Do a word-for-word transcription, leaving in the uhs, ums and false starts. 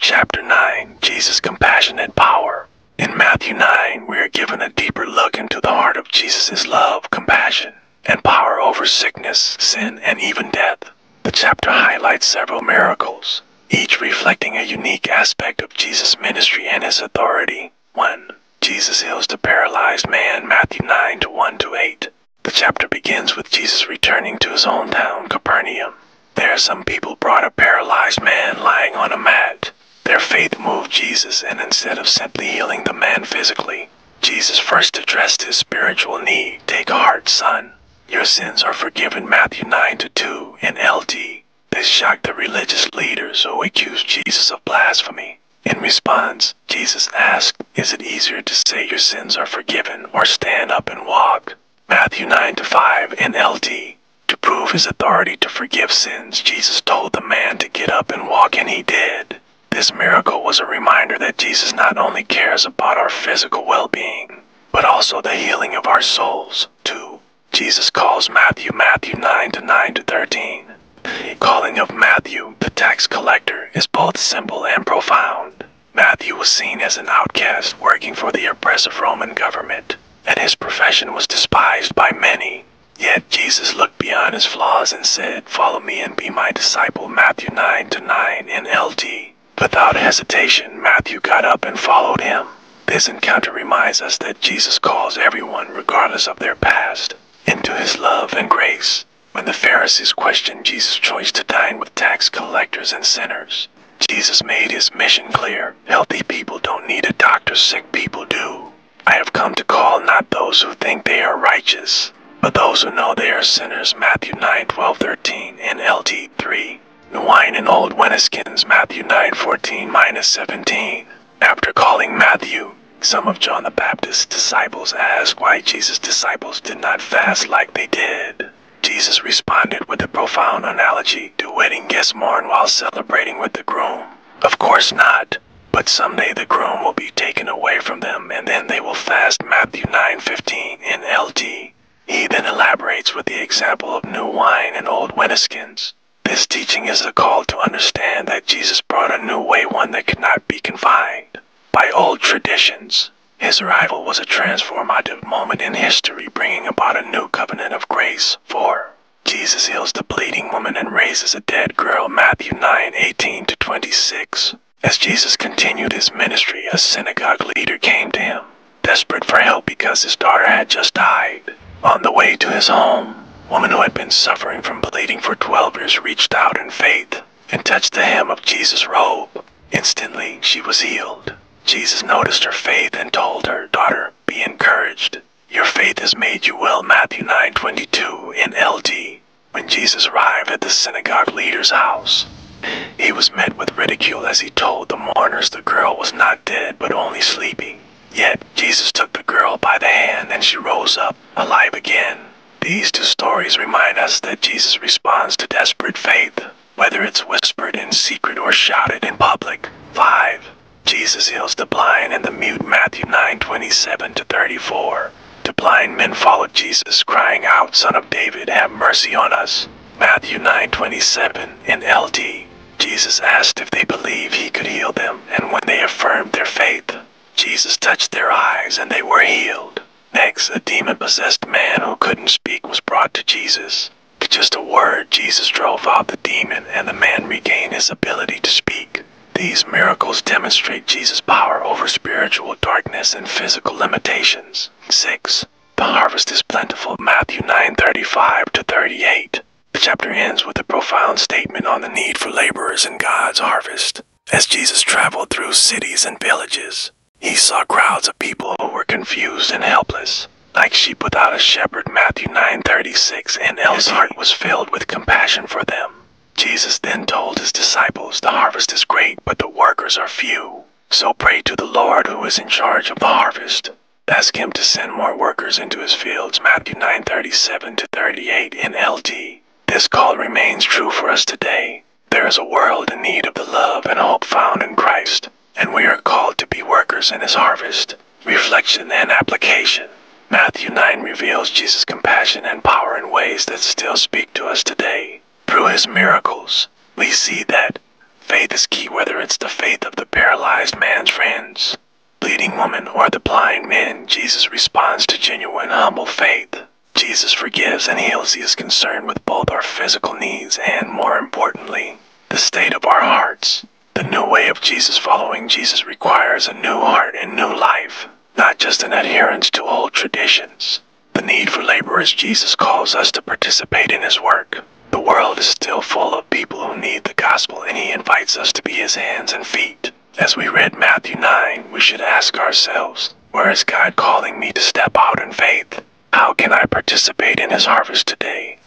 chapter nine, Jesus' compassion and power. In Matthew nine, we are given a deeper look into the heart of Jesus' love, compassion, and power over sickness, sin, and even death. The chapter highlights several miracles, each reflecting a unique aspect of Jesus' ministry and his authority. one. Jesus heals the paralyzed man, Matthew nine, one to eight. The chapter begins with Jesus returning to his own town, Capernaum. There some people brought a paralyzed man lying on a mat. Their faith moved Jesus, and instead of simply healing the man physically, Jesus first addressed his spiritual need. Take heart, son. Your sins are forgiven, Matthew nine, two and L T. This shocked the religious leaders who accused Jesus of blasphemy. In response, Jesus asked, is it easier to say your sins are forgiven or stand up and walk? Matthew nine, five and L T. To prove his authority to forgive sins, Jesus told the man to get up and walk, and he did. This miracle was a reminder that Jesus not only cares about our physical well-being, but also the healing of our souls. two. Jesus calls Matthew, Matthew nine, nine to thirteen. The calling of Matthew, the tax collector, is both simple and profound. Matthew was seen as an outcast working for the oppressive Roman government, and his profession was despised by many. Yet Jesus looked beyond his flaws and said, follow me and be my disciple, Matthew nine, nine and L T. Without hesitation, Matthew got up and followed him. This encounter reminds us that Jesus calls everyone, regardless of their past, into his love and grace. When the Pharisees questioned Jesus' choice to dine with tax collectors and sinners, Jesus made his mission clear. Healthy people don't need a doctor, sick people do. I have come to call not those who think they are righteous, but those who know they are sinners, Matthew nine, twelve, thirteen, and L T. three. The wine and old wineskins, Matthew nine, fourteen to seventeen. After calling Matthew, some of John the Baptist's disciples asked why Jesus' disciples did not fast like they did. Jesus responded with a profound analogy. Do wedding guests mourn while celebrating with the groom? Of course not. But someday the groom will be taken away from them, and then they will fast, Matthew nine, fifteen, and L T. He then elaborates with the example of new wine and old wineskins. This teaching is a call to understand that Jesus brought a new way, one that could not be confined by old traditions. His arrival was a transformative moment in history, bringing about a new covenant of grace. four. Jesus heals the bleeding woman and raises a dead girl, Matthew nine, eighteen to twenty-six. As Jesus continued his ministry, a synagogue leader came to him, desperate for help because his daughter had just died. On the way to his home, a woman who had been suffering from bleeding for twelve years reached out in faith and touched the hem of Jesus' robe. Instantly, she was healed. Jesus noticed her faith and told her, daughter, be encouraged. Your faith has made you well, Matthew nine, twenty-two in L T. When Jesus arrived at the synagogue leader's house, he was met with ridicule as he told the mourners the girl was not dead but only sleeping. Yet, Jesus took the girl by the hand and she rose up, alive again. These two stories remind us that Jesus responds to desperate faith, whether it's whispered in secret or shouted in public. five. Jesus heals the blind and the mute, Matthew nine, twenty-seven to thirty-four. The blind men followed Jesus, crying out, Son of David, have mercy on us, Matthew nine, twenty-seven in L T. Jesus asked if they believed he could heal them, and when they affirmed their faith, Jesus touched their eyes and they were healed. Next, a demon-possessed man who couldn't speak was brought to Jesus. With just a word, Jesus drove out the demon and the man regained his ability to speak. These miracles demonstrate Jesus' power over spiritual darkness and physical limitations. six. The harvest is plentiful, Matthew nine, thirty-five to thirty-eight. The chapter ends with a profound statement on the need for laborers in God's harvest. As Jesus traveled through cities and villages, he saw crowds of people who were confused and helpless, like sheep without a shepherd, Matthew nine, thirty-six, and his heart was filled with compassion for them. Jesus then told his disciples, the harvest is great, but the workers are few. So pray to the Lord who is in charge of the harvest. Ask him to send more workers into his fields, Matthew nine, thirty-seven to thirty-eight, in L T. This call remains true for us today. There is a world in need of the love and hope found in Christ, and we are called to be workers in his harvest. Reflection and application. Matthew nine reveals Jesus' compassion and power in ways that still speak to us today. Through his miracles, we see that faith is key, whether it's the faith of the paralyzed man's friends, bleeding woman, or the blind man. Jesus responds to genuine, humble faith. Jesus forgives and heals. He is concerned with both our physical needs and, more importantly, the state of our hearts. The new way of Jesus. Following Jesus requires a new heart and new life, not just an adherence to old traditions. The need for labor as Jesus calls us to participate in his work. The world is still full of people who need the gospel, and he invites us to be his hands and feet. As we read Matthew nine, we should ask ourselves, where is God calling me to step out in faith? How can I participate in his harvest today?